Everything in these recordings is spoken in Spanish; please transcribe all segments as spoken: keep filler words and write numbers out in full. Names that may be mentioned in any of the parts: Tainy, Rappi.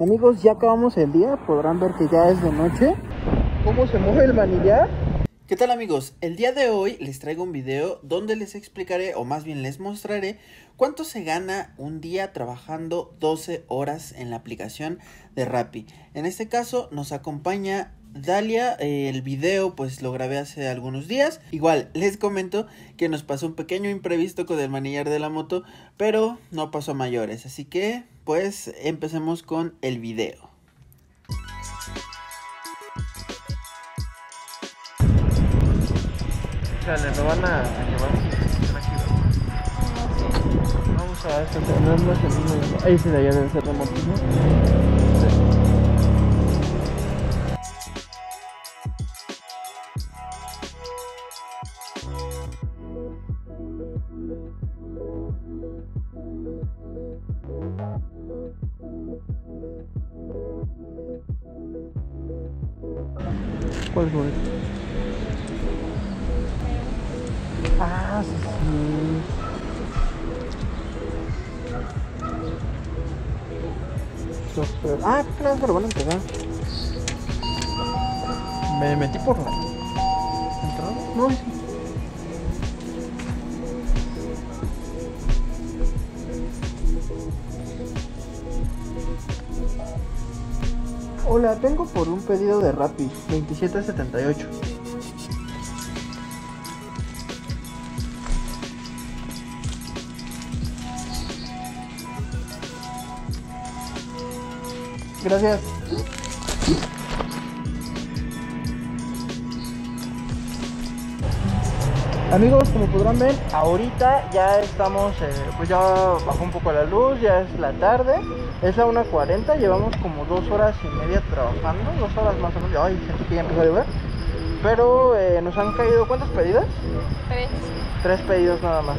Amigos, ya acabamos el día, podrán ver que ya es de noche. ¿Cómo se mueve el manillar? ¿Qué tal, amigos? El día de hoy les traigo un video donde les explicaré, o más bien les mostraré, cuánto se gana un día trabajando doce horas en la aplicación de Rappi. En este caso nos acompaña Dalia. Eh, el video pues lo grabé hace algunos días. Igual les comento que nos pasó un pequeño imprevisto con el manillar de la moto, pero no pasó a mayores, así que pues empecemos con el video. Chale, lo van a, a llevar tranquilo. Vamos a estacionarnos en uno de... Ahí se le deben ser la moto, ¿no? ¿Cuál fue? Ah, sí, sí. Ah, claro, lo van a entregar. Me metí por la entrada. No, sí. Hola, tengo por un pedido de Rappi, veintisiete setenta y ocho. Gracias. Amigos, como podrán ver, ahorita ya estamos, eh, pues ya bajó un poco la luz, ya es la tarde, es la una cuarenta, llevamos como dos horas y media trabajando, dos horas más o menos. Ay, sentí que ya empezó a llover, pero eh, nos han caído, ¿cuántas pedidas? Tres. Tres pedidos nada más.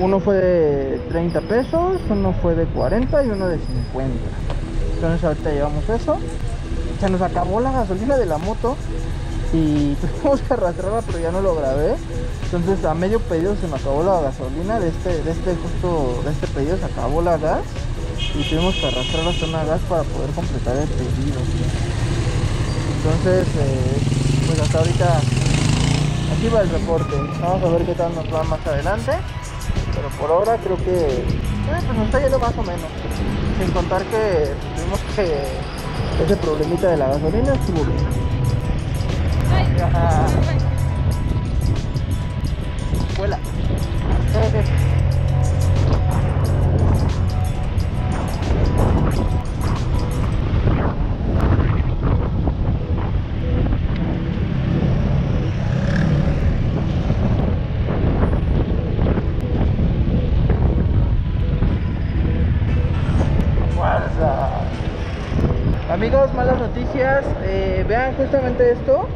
Uno fue de treinta pesos, uno fue de cuarenta y uno de cincuenta. Entonces ahorita llevamos eso, se nos acabó la gasolina de la moto y tuvimos que arrastrarla, pero ya no lo grabé. Entonces a medio pedido se me acabó la gasolina de este, de este justo de este pedido, se acabó la gas y tuvimos que arrastrar hasta una gas para poder completar el pedido. Entonces eh, pues hasta ahorita aquí va el reporte. Vamos a ver qué tal nos va más adelante, pero por ahora creo que eh, pues nos está yendo más o menos, sin contar que tuvimos que ese problemita de la gasolina estuvo bien. Ajá. Vuela. Fuerza. Amigos, malas noticias. Eh, vean justamente esto.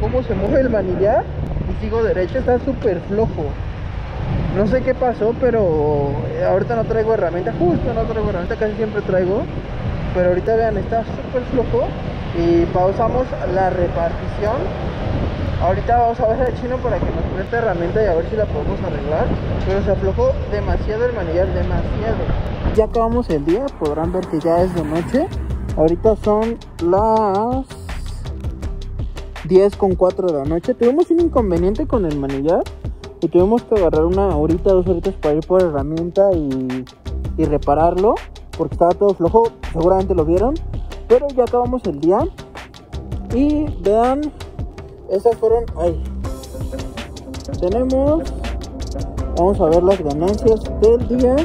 Cómo se mueve el manillar y sigo derecho, está súper flojo. No sé qué pasó, pero ahorita no traigo herramienta, justo no traigo herramienta, casi siempre traigo, pero ahorita vean, está súper flojo. Y pausamos la repartición, ahorita vamos a ver al chino para que nos preste herramienta y a ver si la podemos arreglar, pero se aflojó demasiado el manillar, demasiado. Ya acabamos el día, podrán ver que ya es de noche, ahorita son las diez con cuatro de la noche. Tuvimos un inconveniente con el manillar y tuvimos que agarrar una horita, dos horitas para ir por herramienta y, y repararlo porque estaba todo flojo, seguramente lo vieron, pero ya acabamos el día y vean, esas fueron, ahí tenemos, vamos a ver las ganancias del día.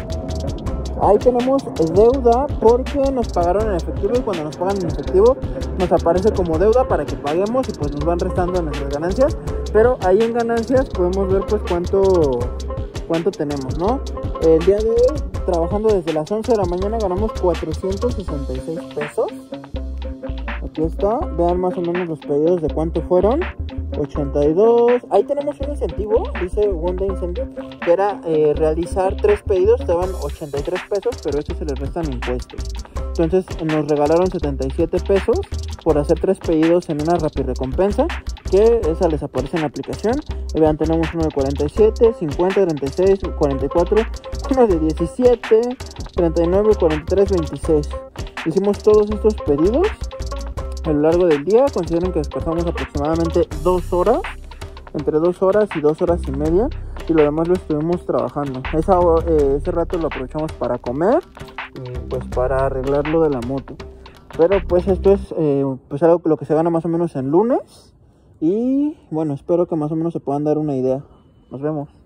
Ahí tenemos deuda porque nos pagaron en efectivo y cuando nos pagan en efectivo nos aparece como deuda para que paguemos y pues nos van restando nuestras ganancias. Pero ahí en ganancias podemos ver pues cuánto, cuánto tenemos, ¿no? El día de hoy, trabajando desde las once de la mañana, ganamos cuatrocientos sesenta y seis pesos. Aquí está, vean más o menos los pedidos de cuánto fueron. ochenta y dos. Ahí tenemos un incentivo, dice One Day Incentive, que era eh, realizar tres pedidos, estaban ochenta y tres pesos, pero estos se les restan impuestos. Entonces nos regalaron setenta y siete pesos por hacer tres pedidos en una Rappi recompensa, que esa les aparece en la aplicación. Y vean, tenemos uno de cuarenta y siete, cincuenta, treinta y seis, cuarenta y cuatro, uno de diecisiete, treinta y nueve, cuarenta y tres, veintiséis. Hicimos todos estos pedidos a lo largo del día. Consideren que descansamos aproximadamente dos horas, entre dos horas y dos horas y media, y lo demás lo estuvimos trabajando. Esa, eh, ese rato lo aprovechamos para comer y pues para arreglar lo de la moto. Pero pues esto es eh, pues algo lo que se gana más o menos en lunes. Y bueno, espero que más o menos se puedan dar una idea. Nos vemos.